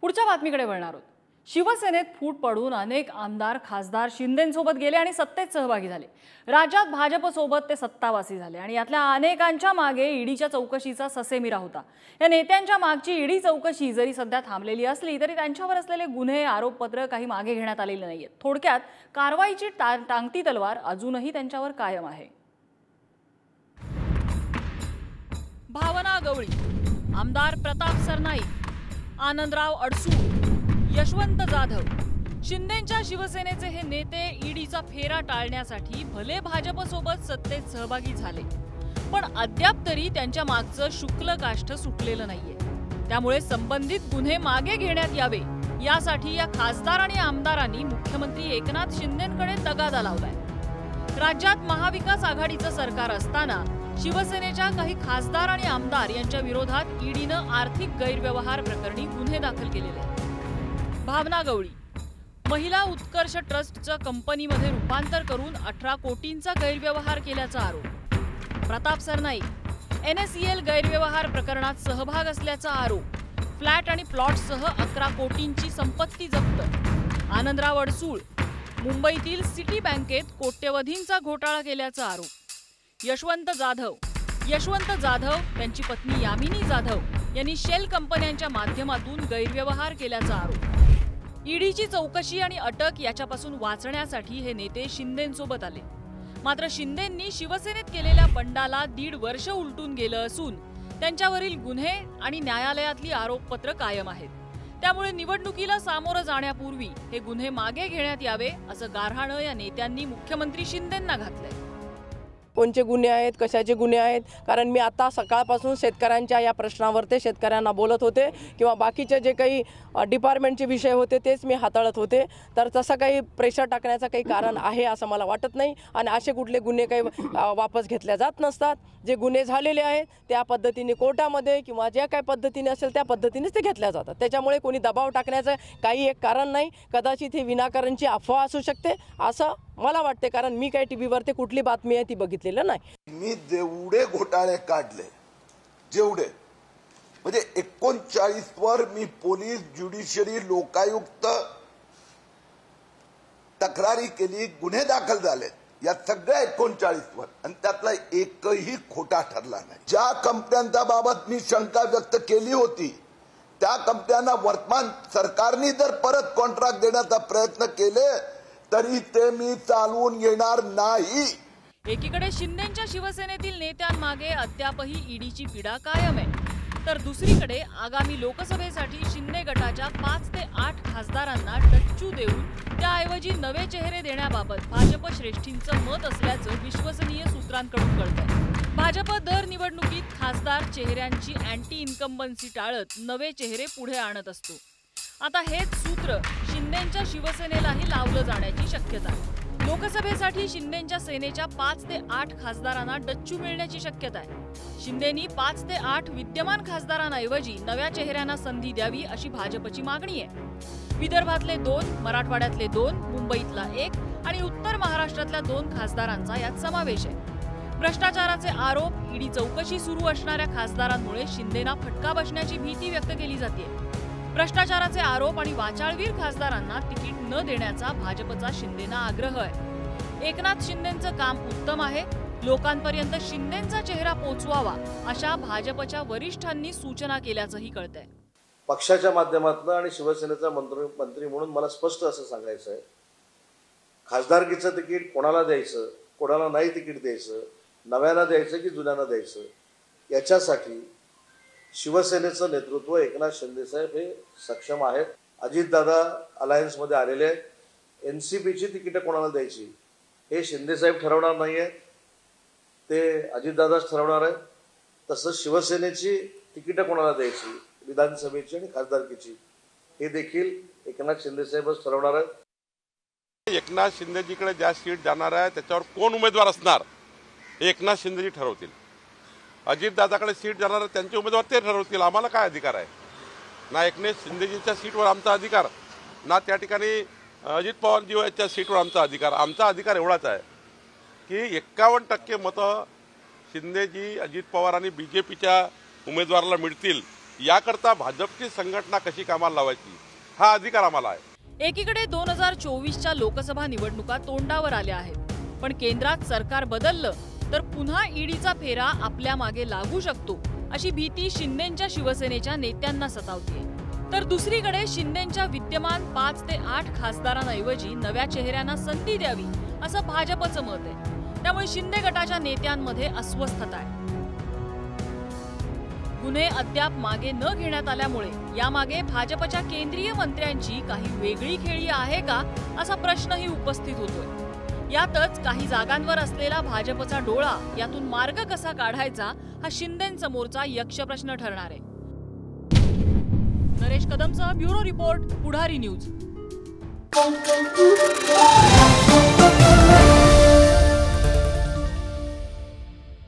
पुढच्या बातमीकडे वळणार आहोत। शिवसेनेत फूट पडून अनेक आमदार खासदार शिंदेंसोबत गेले आणि सत्तेत सहभागी झाले। राज्यात भाजपसोबत ते सत्तावासी झाले आणि यातल्या अनेकांच्या मागे ईडीच्या चौकशीचा ससेमिरा होता। या नेत्यांच्या मागची ईडी चौकशी जरी सध्या थांबलेली असली तरी त्यांच्यावर असलेले गुन्हे आरोपपत्र काही मागे घेण्यात आलेले नाहीत। थोडक्यात कारवाईची टांगती तलवार अजूनही त्यांच्यावर कायम आहे। भावना गवळी, आमदार प्रताप सरनाई, आनंदराव अडसू, यशवंत जाधव, शिंदेंच्या शिवसेनेचे हे नेते ईडीचा फेरा टाळण्यासाठी भले भाजपसोबत सत्तेत सहभागी झाले पण अद्याप तरी त्यांच्या मागचं शुक्ल काष्ठ सुटलेलं नाहीये। त्यामुळे संबंधित गुन्हे मागे घेण्यात यावे यासाठी या खासदार आणि आमदारांनी मुख्यमंत्री एकनाथ शिंदेंकडे तगादा लावलाय। राज्यात महाविकास आघाडीचं सरकार असताना शिवसेनेच्या काही खासदार आणि आमदार यांच्या विरोधात ईडीनं आर्थिक गैरव्यवहार प्रकरणी गुन्हे दाखल केलेले आहेत। भावना गवळी, महिला उत्कर्ष ट्रस्टचं कंपनीमध्ये रूपांतर करून 18 कोटींचा गैरव्यवहार केल्याचा आरोप। प्रताप सरनाई, एनएसईएल गैरव्यवहार प्रकरणात सहभाग असल्याचा आरोप। फ्लॅट आणि प्लॉटसह 11 कोटींची संपत्ती जप्त। आनंदराव अडसूळ, मुंबईतील सिटी बँकेत कोट्यवधींचा घोटाळा केल्याचा आरोप। यशवंत जाधव त्यांची पत्नी यामिनी जाधव यांनी शेल कंपन्यांच्या माध्यमातून गैरव्यवहार केल्याचा आरोप। ईडीची चौकशी आणि अटक याच्यापासून वाचण्यासाठी हे नेते शिंदेंसोबत आले। मात्र शिंदेंनी शिवसेनेत केलेल्या बंडाला 1.5 वर्ष उलटून गेलं असून त्यांच्यावरील गुन्हे आणि न्यायालयातली आरोपपत्र कायम आहेत। त्यामुळे निवडणुकीला सामोरं जाण्यापूर्वी हे गुन्हे मागे घेण्यात यावे असं गाऱ्हाणं या नेत्यांनी मुख्यमंत्री शिंदेंना घातलंय। कोणते गुन्हे आहेत, कशाचे गुन्हे आहेत, कारण मी आता सकाळपासून शेतकऱ्यांच्या या प्रश्नावर ते शेतकऱ्यांना बोलत होते किंवा बाकीचे जे काही डिपार्टमेंटचे विषय होते तेच मी हाताळत होते। तर तसं काही प्रेशर टाकण्याचं काही कारण आहे असं मला वाटत नाही आणि असे कुठले गुन्हे काही वापस घेतल्या जात नसतात। जे गुन्हे झालेले आहेत त्या पद्धतीने कोर्टामध्ये किंवा ज्या काही पद्धतीने असेल त्या पद्धतीनेच ते घेतल्या जातात। त्याच्यामुळे कोणी दबाव टाकण्याचं काही एक कारण नाही। कदाचित ही विनाकारणची अफवा असू शकते असं मला वाटते, कारण मी काय टीव्हीवर ते कुठली बातमी आहे ती बघितलेलं नाही। मी जेवढे घोटाळे काढले जेवढे म्हणजे 39 वर मी पोलीस ज्युडिशरी लोकायुक्त तक्रारी केली, गुन्हे दाखल झाले या सगळ्या 39 वर आणि त्यातला एकही खोटा ठरला नाही। ज्या कंपन्यांच्या बाबत मी शंका व्यक्त केली होती त्या कंपन्यांना वर्तमान सरकारने जर परत कॉन्ट्रॅक्ट देण्याचा प्रयत्न केले तरी ते मी चालवून घेणार नाही। एकीकडे शिंदेंच्या शिवसेनेतील नेत्यांमागे अद्यापही ईडीची पीडा कायम आहे तर दुसरीकडे आगामी लोकसभेसाठी शिंदे गटाच्या 5 ते 8 खासदारांना टच्चू देऊन त्याऐवजी नवे चेहरे देण्याबाबत भाजप श्रेष्ठींचं मत असल्याचं विश्वसनीय सूत्रांकडून कळतंय। भाजप दर निवडणुकीत खासदार चेहऱ्यांची अँटी इन्कम्बन्सी टाळत नवे चेहरे पुढे आणत असतो। आता हेच सूत्र शिंदेंच्या शिवसेनेलाही लावलं जाण्याची शक्यता आहे। लोकसभेसाठी शिंदेंच्या सेनेच्या 5 ते 8 खासदारांना डच्चू मिळण्याची शक्यता आहे। शिंदेंनी 5 ते 8 विद्यमान खासदारांऐवजी नव्या चेहऱ्यांना संधी द्यावी अशी भाजपची मागणी आहे। विदर्भातले 2, मराठवाड्यातले 2, मुंबईतला 1 आणि उत्तर महाराष्ट्रातल्या 2 खासदारांचा यात समावेश आहे। भ्रष्टाचाराचे आरोप, ईडी चौकशी सुरू असणाऱ्या खासदारांमुळे शिंदेंना फटका बसण्याची भीती व्यक्त केली जाते। भ्रष्टाचाराचे आरोप आणि वाचाळवीर खासदारांना तिकीट न देण्याचा भाजपचा शिंदेंना आग्रह आहे। एकनाथ शिंदेंचं काम उत्तम आहे, लोकांपर्यंत शिंदेंचा चेहरा पोहोचवावा अशा भाजपच्या वरिष्ठांनी सूचना केल्याचंही कळतंय। पक्षाच्या माध्यमातून आणि शिवसेनेचा मंत्री म्हणून मला स्पष्ट असं सांगायचं आहे, खासदारकीचं तिकीट कोणाला द्यायचं, कोणाला नाही तिकीट द्यायचं, नव्याला द्यायचं की जुन्याला द्यायचं, याच्यासाठी शिवसेनेचं नेतृत्व एकनाथ शिंदे साहेब हे सक्षम आहेत। अजित दादा अलायन्स मध्ये आलेले आहेत। एनसीपीची तिकीट कोणाला द्यायची हे शिंदे साहेब ठरवणार नाहीये, ते अजित दादाच ठरवणार आहेत। तसंच शिवसेनेची तिकीट कोणाला द्यायची, विधानसभेची आणि खासदारकीची, हे देखील एकनाथ शिंदे साहेबच ठरवणार आहेत। एकनाथ शिंदेजीकडे ज्या सीट जाणार आहे त्याच्यावर कोण उमेदवार असणार एकनाथ शिंदेजी ठरवतील। अजित दादाकडे सीट जाणार त्यांचे उमेदवार ते ठरवतील। आम्हाला काय अधिकार आहे? ना एकनाथ शिंदेजींच्या सीटवर आमचा अधिकार, ना त्या ठिकाणी अजित पवारजीच्या सीटवर आमचा अधिकार। आमचा अधिकार एवढाच आहे की 51% मतं शिंदेजी, अजित पवार आणि BJPच्या उमेदवाराला मिळतील याकरता भाजपची संघटना कशी कामाला लावायची हा अधिकार आम्हाला आहे। एकीकडे 2024च्या लोकसभा निवडणुका तोंडावर आल्या आहेत, पण केंद्रात सरकार बदललं तर पुन्हा ईडीचा फेरा आपल्या मागे लागू शकतो अशी भीती शिंदेंच्या शिवसेनेच्या नेत्यांना सतावते। तर दुसरीकडे शिंदेंच्या विद्यमान 5 ते 8 खासदारांऐवजी नव्या चेहऱ्यांना संधी द्यावी असं भाजपचं मत आहे। त्यामुळे शिंदे गटाच्या नेत्यांमध्ये अस्वस्थता आहे। गुन्हे अद्याप मागे न घेण्यात आल्यामुळे यामागे भाजपच्या केंद्रीय मंत्र्यांची काही वेगळी खेळी आहे का असा प्रश्नही उपस्थित होतोय। यातच काही जागांवर असलेला भाजपचा डोळा यातून मार्ग कसा काढायचा हा शिंदेंसमोरचा यक्षप्रश्न ठरणार आहे। नरेश कदमचा ब्युरो रिपोर्ट, पुढारी न्यूज।